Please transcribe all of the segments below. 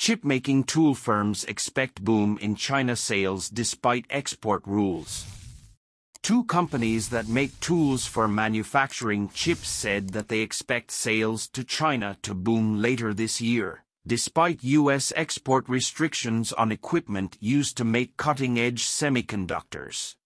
Chipmaking tool firms expect boom in China sales despite export rules. Two companies that make tools for manufacturing chips said that they expect sales to China to boom later this year, despite U.S. export restrictions on equipment used to make cutting-edge semiconductors.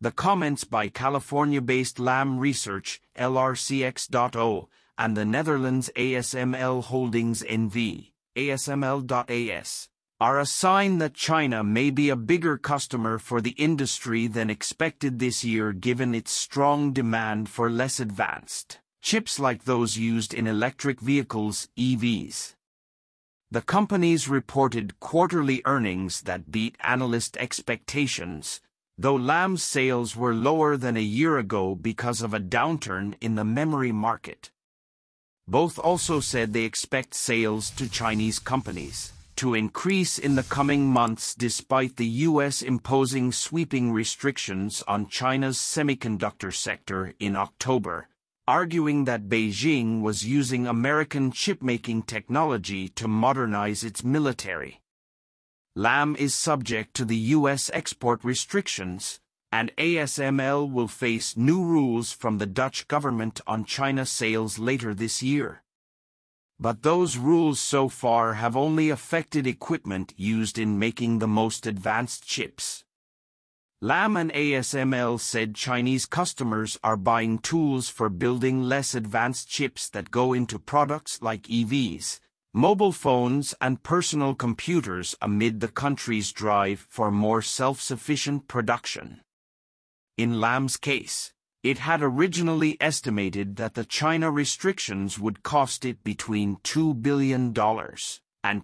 The comments by California-based Lam Research, LRCX.O, and the Netherlands ASML Holdings NV, ASML.AS, are a sign that China may be a bigger customer for the industry than expected this year given its strong demand for less advanced chips like those used in electric vehicles, EVs. The companies reported quarterly earnings that beat analyst expectations, though Lam's sales were lower than a year ago because of a downturn in the memory market. Both also said they expect sales to Chinese companies to increase in the coming months despite the U.S. imposing sweeping restrictions on China's semiconductor sector in October, arguing that Beijing was using American chipmaking technology to modernize its military. Lam is subject to the U.S. export restrictions, and ASML will face new rules from the Dutch government on China sales later this year. But those rules so far have only affected equipment used in making the most advanced chips. Lam and ASML said Chinese customers are buying tools for building less advanced chips that go into products like EVs, mobile phones and personal computers amid the country's drive for more self-sufficient production. In Lam's case, it had originally estimated that the China restrictions would cost it between $2 billion and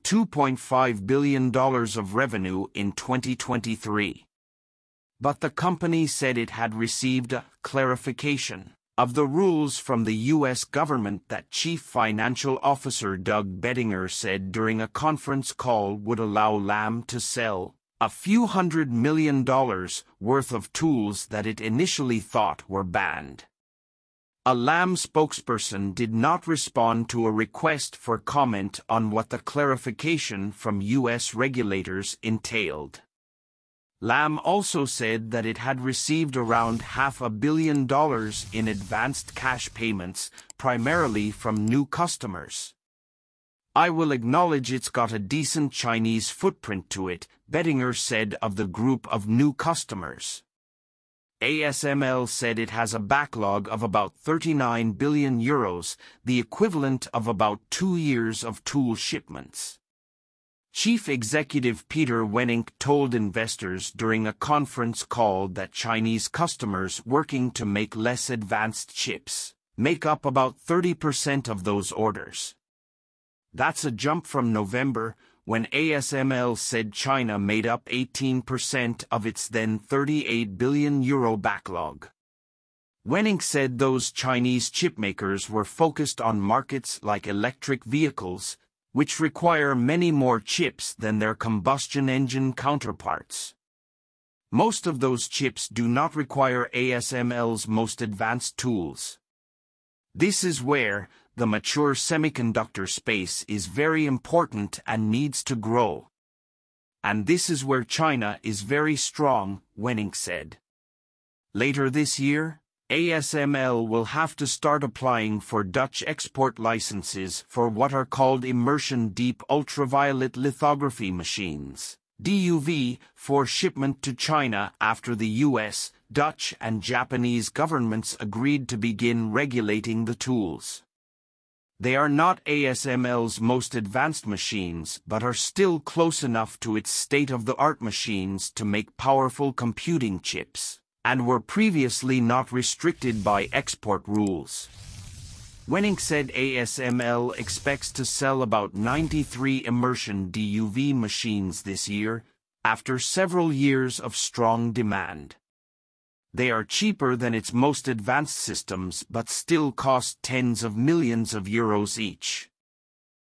$2.5 billion of revenue in 2023. But the company said it had received a clarification of the rules from the U.S. government that Chief Financial Officer Doug Bettinger said during a conference call would allow Lam to sell a few $100 million worth of tools that it initially thought were banned. A Lam spokesperson did not respond to a request for comment on what the clarification from U.S. regulators entailed. Lam also said that it had received around $500 million in advanced cash payments, primarily from new customers. "I will acknowledge it's got a decent Chinese footprint to it," Bettinger said of the group of new customers. ASML said it has a backlog of about €39 billion, the equivalent of about 2 years of tool shipments. Chief Executive Peter Wennink told investors during a conference call that Chinese customers working to make less advanced chips make up about 30% of those orders. That's a jump from November, when ASML said China made up 18% of its then €38 billion backlog. Wennink said those Chinese chipmakers were focused on markets like electric vehicles, which require many more chips than their combustion engine counterparts. Most of those chips do not require ASML's most advanced tools. This is where the mature semiconductor space is very important and needs to grow. And this is where China is very strong, Wennink said. Later this year, ASML will have to start applying for Dutch export licenses for what are called immersion deep ultraviolet lithography machines, DUV, for shipment to China after the U.S., Dutch and Japanese governments agreed to begin regulating the tools. They are not ASML's most advanced machines but are still close enough to its state-of-the-art machines to make powerful computing chips, and were previously not restricted by export rules. Wennink said ASML expects to sell about 93 immersion DUV machines this year, after several years of strong demand. They are cheaper than its most advanced systems but still cost tens of millions of euros each.